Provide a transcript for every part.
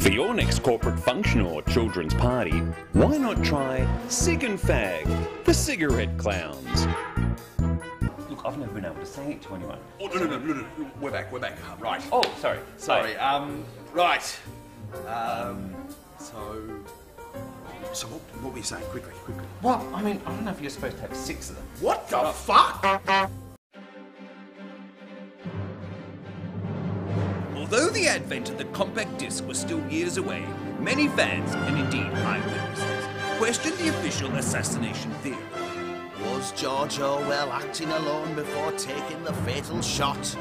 For your next corporate function or children's party, why not try Cig and Fag, the cigarette clowns? Look, I've never been able to say it to anyone. Oh, no, we're back, right. Oh, sorry, right. So what were you saying? Quickly. Well, I mean, I don't know if you're supposed to have 6 of them. What the fuck? Although the advent of the compact disc was still years away, many fans, and indeed eyewitnesses, questioned the official assassination theory. Was George Orwell acting alone before taking the fatal shot?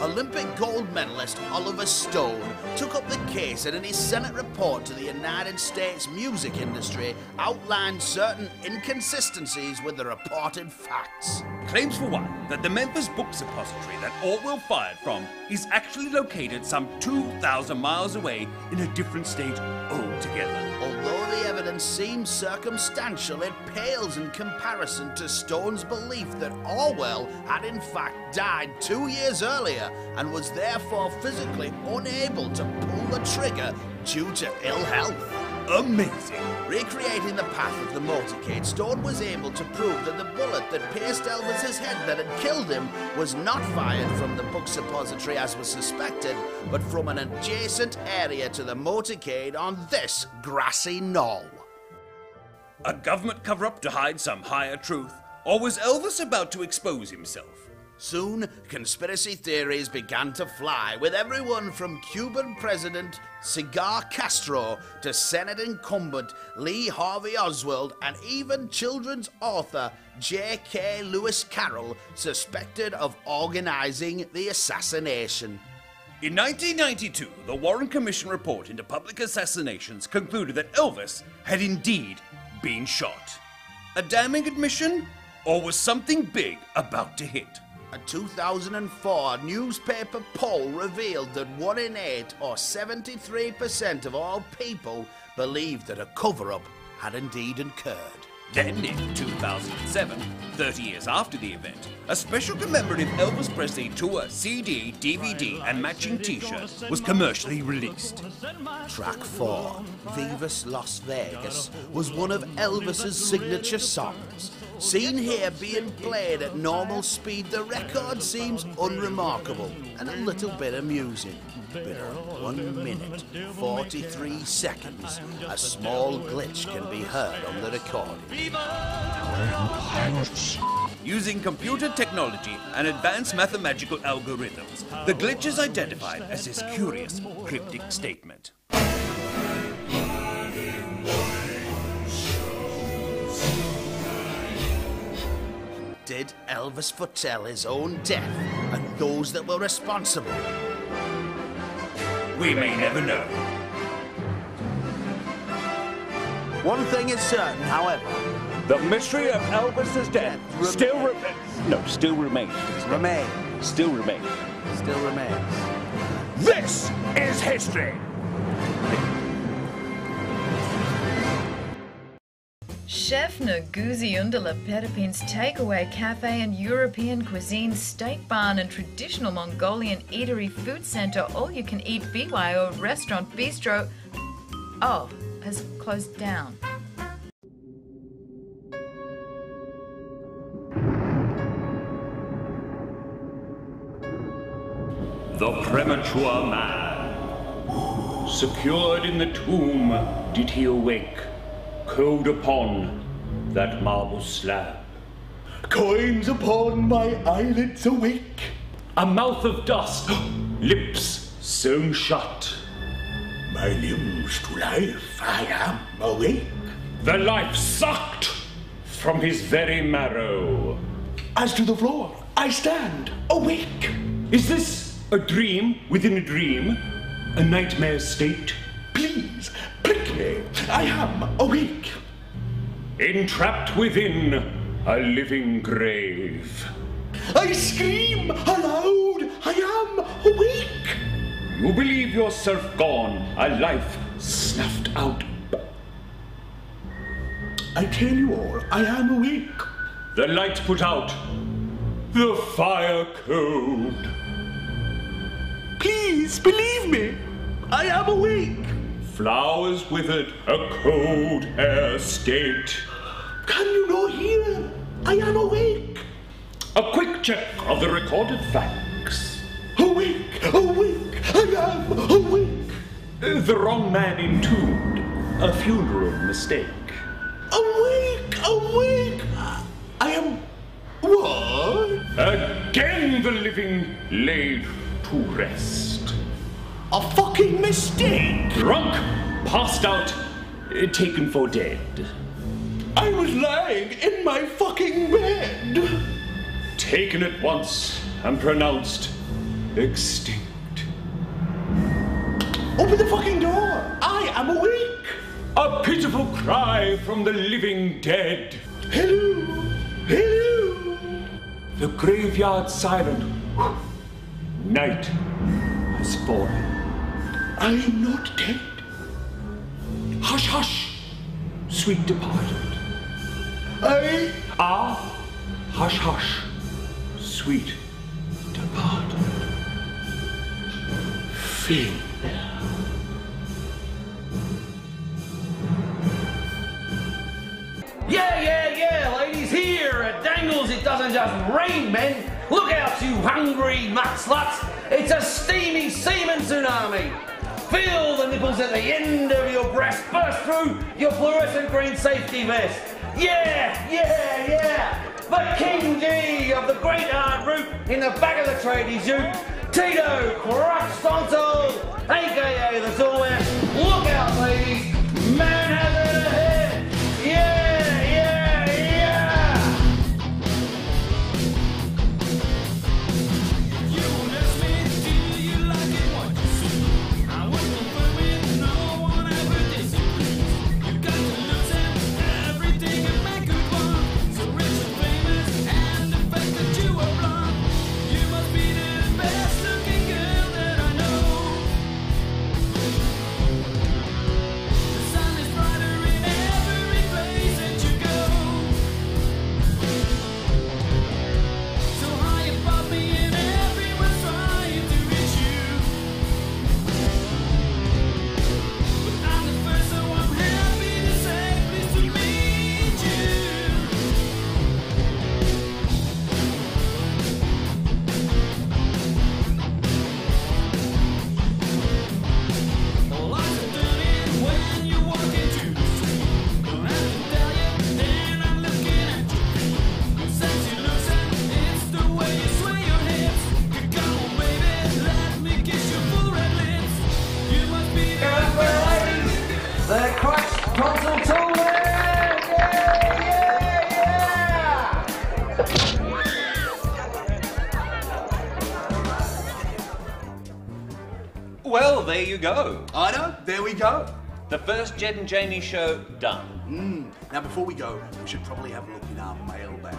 Olympic gold medalist Oliver Stone took up the case and in his Senate report to the United States music industry outlined certain inconsistencies with the reported facts. Claims for one that the Memphis Books Repository that Orwell fired from is actually located some 2,000 miles away in a different state altogether. Although the evidence seems circumstantial, it pales in comparison to Stone's belief that Orwell had in fact died 2 years earlier and was therefore physically unable to pull the trigger due to ill health. Amazing! Recreating the path of the motorcade, Stone was able to prove that the bullet that pierced Elvis's head that had killed him was not fired from the book's repository as was suspected, but from an adjacent area to the motorcade on this grassy knoll. A government cover-up to hide some higher truth, or was Elvis about to expose himself? Soon, conspiracy theories began to fly, with everyone from Cuban President Cigar Castro to Senate incumbent Lee Harvey Oswald and even children's author J.K. Lewis Carroll suspected of organizing the assassination. In 1992, the Warren Commission report into public assassinations concluded that Elvis had indeed been shot. A damning admission, or was something big about to hit? A 2004 newspaper poll revealed that 1 in 8, or 73% of all people, believed that a cover-up had indeed occurred. Then in 2007, 30 years after the event, a special commemorative Elvis Presley tour CD, DVD and matching t-shirt was commercially released. Track 4, Vivas Las Vegas, was one of Elvis's signature songs. Seen here being played at normal speed, the record seems unremarkable and a little bit amusing. But at 1 minute, 43 seconds, a small glitch can be heard on the recording. Using computer technology and advanced mathematical algorithms, the glitch is identified as this curious, cryptic statement. Did Elvis foretell his own death and those that were responsible? We may never know. One thing is certain, however. The mystery of Elvis's death still remains. This is history! Chef Ngozi Undulapetapin's takeaway cafe and European cuisine steak barn and traditional Mongolian eatery food centre all-you-can-eat BYO restaurant bistro has closed down. The premature man, secured in the tomb, did he awake? Crowed upon that marble slab, coins upon my eyelids awake, a mouth of dust, lips sewn shut, my limbs to life, I am awake. The life sucked from his very marrow. As to the floor, I stand awake. Is this a dream within a dream? A nightmare state? Please, prick me. I am awake. Entrapped within a living grave. I scream aloud. I am awake. You believe yourself gone, a life snuffed out. I tell you all, I am awake. The light put out. The fire cold. Please believe me. I am awake. Flowers withered, a cold air escaped. Can you not hear? I am awake. A quick check of the recorded facts. Awake, awake, I am awake. The wrong man entombed. A funeral mistake. Awake, awake, I am... what? Again the living laid to rest. A fucking mistake. Drunk, passed out, taken for dead. I was lying in my fucking bed. Taken at once and pronounced extinct. Open the fucking door! I am awake! A pitiful cry from the living dead. Hello! Hello! The graveyard silent. Night has fallen. I am not dead. Hush, hush, sweet departed. I... ah, hush, hush, sweet departed. Feel yeah, ladies, here at Dangles it doesn't just rain men. Look out, you hungry nut sluts. It's a steamy semen tsunami. Feel the nipples at the end of your breast burst through your fluorescent green safety vest. Yeah. The King G of the Great Hard Route in the back of the tradies ute, Tito Crutch Santo, a.k.a. the Toolman. Look out, ladies. Man has it ahead. Well, there you go. I know, there we go. The first Jed and Jamie show done. Now, before we go, we should probably have a look in our mailbag.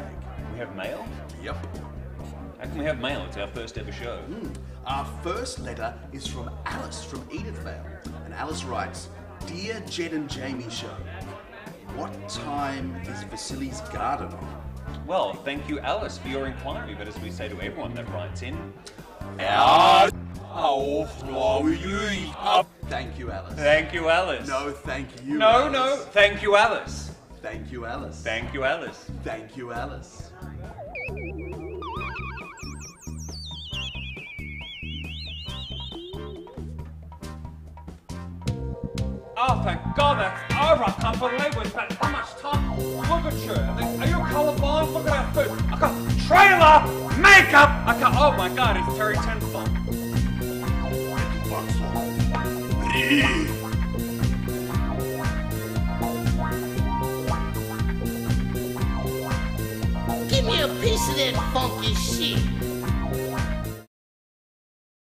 We have mail? Yep. How can we have mail? It's our first ever show. Our first letter is from Alice from Edithvale. And Alice writes, Dear Jed and Jamie show, what time is Vasili's garden on? Well, thank you, Alice, for your inquiry. But as we say to everyone that writes in, thank you, Alice. Thank you, Alice. No, thank you, Alice. No, thank you, Alice. Thank you, Alice. Thank you, Alice. Thank you, Alice. Oh, thank God that's over. I can't believe we spent so much time. Look at you. Are you colorblind? Look at our food. I got trailer, makeup. I can't. Oh my God, it's Terry Tensong. Give me a piece of that funky shit.